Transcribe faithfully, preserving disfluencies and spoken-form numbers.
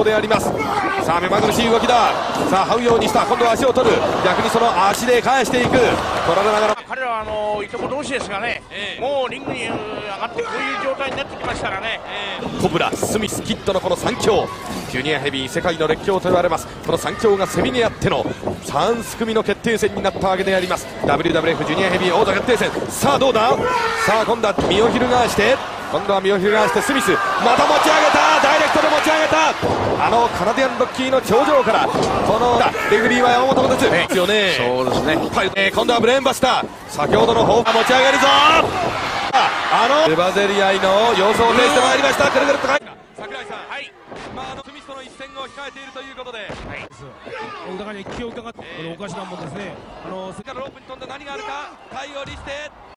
闘であります。さあ目まぐるしい動きだ。さあ這うようにした。今度は足を取る。逆にその足で返していく。取られながら彼らはあのいとこ同士ですがね、えー、もうリングに上がってこういう状態になってきましたからね、えー、コブラ、スミス、キッドのこのさん強、ジュニアヘビー世界の列強と言われます。このさん強がセミにあってのさん組の決定戦になったわけであります。 ダブリューダブリューエフ ジュニアヘビー王座決定戦。さあどうだ。さあ今度は身を翻して今度は身を翻してスミスまた持ち上げた。ダイレクトで持ち上げた。あのカナディアンロッキーの頂上からこのレフリーは山本もですですよね。そうですね、はい、えー、今度はブレーンバスター先ほどの方が持ち上げるぞ。あのレバゼリアイの様子を呈してまいりました。くるくるっとはい櫻井さん、はい、まあ、あのスミスとの一戦を控えているということで、はい、お互いに気を伺って、えー、おかしなもんですね。あの世界のロープに飛んで何があるか対応にして